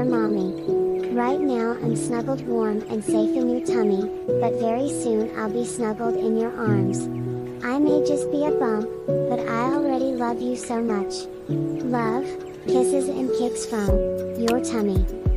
Dear Mommy. Right now I'm snuggled warm and safe in your tummy, but very soon I'll be snuggled in your arms. I may just be a bump, but I already love you so much. Love, kisses and kicks from your tummy.